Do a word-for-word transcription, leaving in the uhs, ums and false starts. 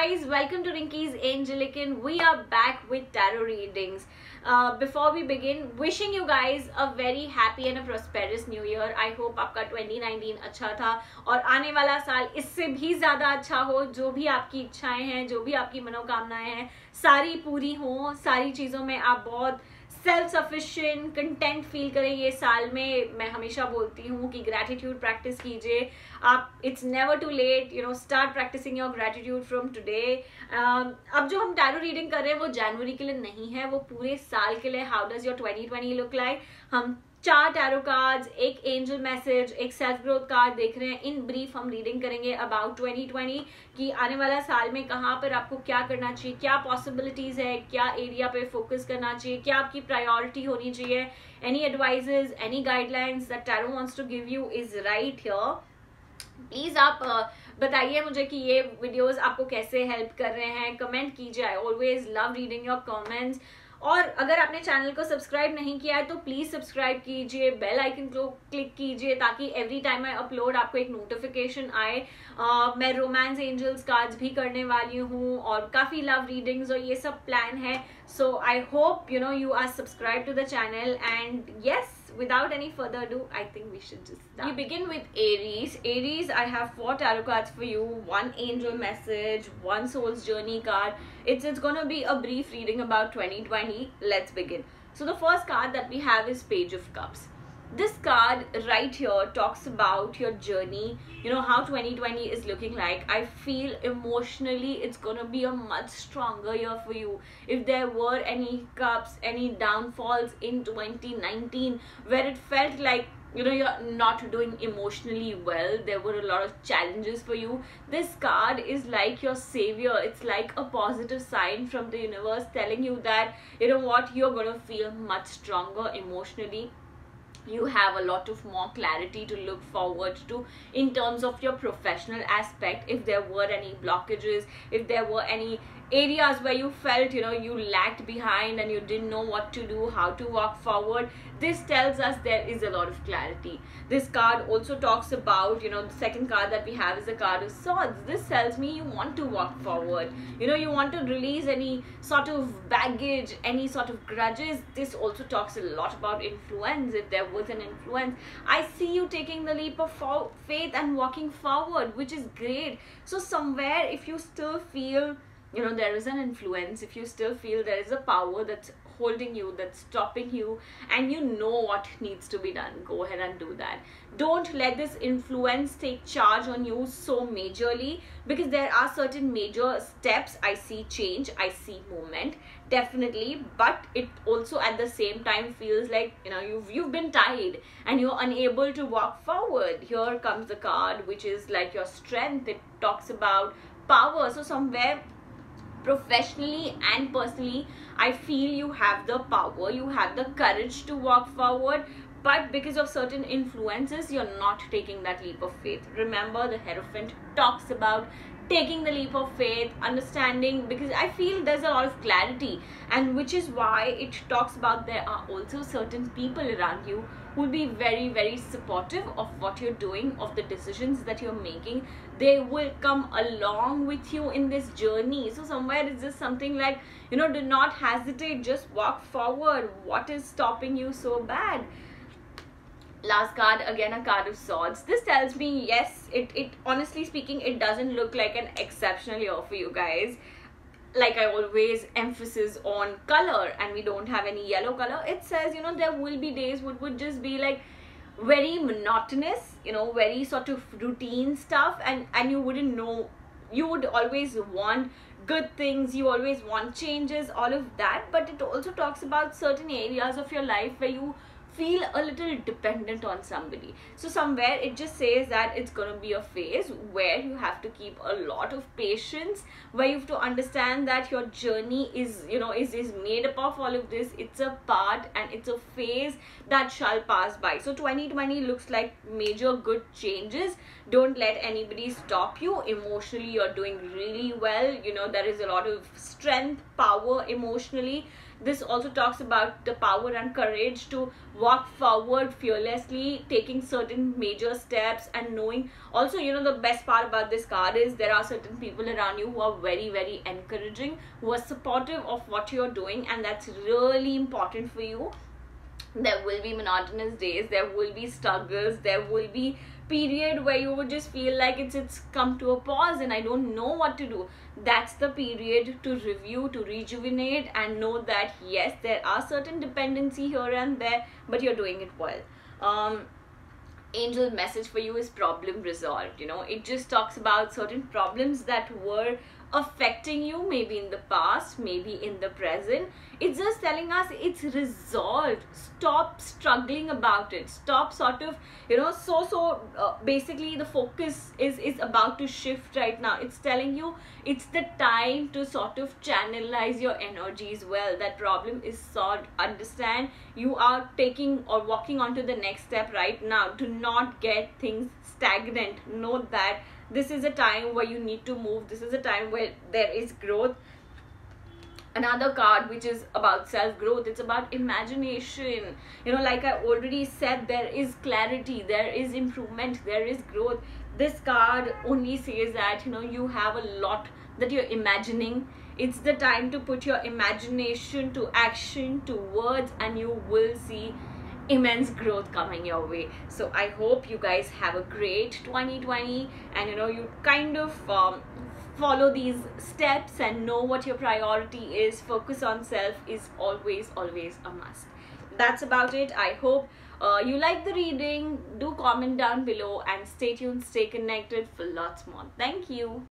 guys, welcome to Rinki's Angelican. We are back with tarot readings. Uh, before we begin, wishing you guys a very happy and a prosperous new year. I hope आपका twenty nineteen अच्छा था और आने वाला साल इससे भी ज़्यादा अच्छा हो. जो भी आपकी इच्छाएं हैं, जो भी आपकी मनोकामनाएं हैं, सारी पूरी हों. सारी चीज़ों में आप बहुत सेल्फ सफिशिएंट कंटेंट फील करें ये साल में. मैं हमेशा बोलती हूँ कि ग्रैटिट्यूड प्रैक्टिस कीजिए आप. It's never too late, you know. Start practicing your gratitude from today. अब जो हम टैरो रीडिंग कर रहे हैं वो जनवरी के लिए नहीं है, वो पूरे साल के लिए. How does your twenty twenty look like. हम चार टैरो कार्ड्स, एक एंजल मैसेज, एक सेल्फ ग्रोथ कार्ड देख रहे हैं. इन ब्रीफ हम रीडिंग करेंगे अबाउट ट्वेंटी ट्वेंटी कि आने वाला साल में कहाँ पर आपको क्या करना चाहिए, क्या पॉसिबिलिटीज़ है, क्या एरिया पे फोकस करना चाहिए, क्या आपकी प्रायोरिटी होनी चाहिए. Any advises, any guidelines that tarot wants to give you is right here. Please आप uh, बताइए मुझे कि ये वीडियोज़ आपको कैसे हेल्प कर रहे हैं. कमेंट कीजिए. I always love reading your comments. और अगर आपने चैनल को सब्सक्राइब नहीं किया है तो प्लीज़ सब्सक्राइब कीजिए, बेल आइकन को क्लिक कीजिए ताकि एवरी टाइम आई अपलोड आपको एक नोटिफिकेशन आए. uh, मैं रोमांस एंजल्स कार्ड्स भी करने वाली हूँ और काफ़ी लव रीडिंग्स और ये सब प्लान है. So I hope you know you are subscribe to the channel. And yes, without any further ado, I think we should just start. We begin with Aries. Aries, I have four tarot cards for you, one angel message, one soul's journey card. It's it's going to be a brief reading about twenty twenty. Let's begin. So the first card that we have is Page of Cups. This card right here talks about your journey, you know, how twenty twenty is looking like. I feel emotionally it's gonna be a much stronger year for you. If there were any cups, any downfalls in twenty nineteen where it felt like, you know, you're not doing emotionally well, there were a lot of challenges for you, this card is like your savior. It's like a positive sign from the universe telling you that, you know what, you're gonna feel much stronger emotionally. You have a lot of more clarity to look forward to in terms of your professional aspect. If there were any blockages, if there were any areas where you felt, you know, you lagged behind and you didn't know what to do, how to walk forward, this tells us there is a lot of clarity. This card also talks about, you know, the second card that we have is the card of Swords. This tells me you want to walk forward, you know, you want to release any sort of baggage, any sort of grudges. This also talks a lot about influence. If there was an influence, I see you taking the leap of faith and walking forward, which is great. So somewhere, if you still feel, you know, there is an influence, if you still feel there is a power that's holding you, that's stopping you, and you know what needs to be done, go ahead and do that. Don't let this influence take charge on you so majorly, because there are certain major steps. I see change, I see movement, definitely, but it also at the same time feels like, you know, you've you've been tied and you're unable to walk forward. Here comes the card which is like your strength. It talks about power. So somewhere professionally and personally, I feel you have the power, you have the courage to walk forward, but because of certain influences, you're not taking that leap of faith. Remember, the Hierophant talks about taking the leap of faith, understanding, because I feel there's a lot of clarity, and which is why it talks about there are also certain people around you who will be very very supportive of what you're doing, of the decisions that you're making. They will come along with you in this journey. So somewhere it's just something like, you know, do not hesitate, just walk forward. What is stopping you so bad? Last card, again a card of Swords. This tells me, yes, it it honestly speaking, it doesn't look like an exceptional year for you guys. Like I always emphasize on color, and we don't have any yellow color. It says, you know, there will be days which would just be like very monotonous, you know, very sort of routine stuff, and and you wouldn't know, you would always want good things, you always want changes, all of that. But it also talks about certain areas of your life where you feel a little dependent on somebody. So somewhere it just says that it's going to be a phase where you have to keep a lot of patience, where you have to understand that your journey is, you know, is, is made up of all of this. It's a part and it's a phase that shall pass by. So twenty twenty looks like major good changes. Don't let anybody stop you. Emotionally, you're doing really well. You know, there is a lot of strength, power emotionally. This also talks about the power and courage to walk forward fearlessly, taking certain major steps and knowing. Also, you know, the best part about this card is there are certain people around you who are very, very encouraging, who are supportive of what you're doing, and that's really important for you. There will be monotonous days, there will be struggles, there will be period where you would just feel like it's it's come to a pause and I don't know what to do. That's the period to review, to rejuvenate, and know that yes, there are certain dependency here and there, but you're doing it well. Um, angel message for you is problem resolved. You know, it just talks about certain problems that were affecting you, maybe in the past, maybe in the present. It's just telling us it's resolved. Stop struggling about it. Stop sort of, you know, so so uh, basically the focus is is about to shift right now. It's telling you it's the time to sort of channelize your energies well. That problem is solved. Understand you are taking or walking on to the next step right now. Do not get things stagnant. Know that this is a time where you need to move. This is a time where there is growth. Another card which is about self-growth, it's about imagination. You know, like I already said, there is clarity, there is improvement, there is growth. This card only says that, you know, you have a lot that you're imagining. It's the time to put your imagination to action, to words, and you will see immense growth coming your way. So I hope you guys have a great twenty twenty, and you know, you kind of um, follow these steps and know what your priority is. Focus on self is always always a must. That's about it. I hope uh, you like the reading. Do comment down below and stay tuned, stay connected for lots more. Thank you.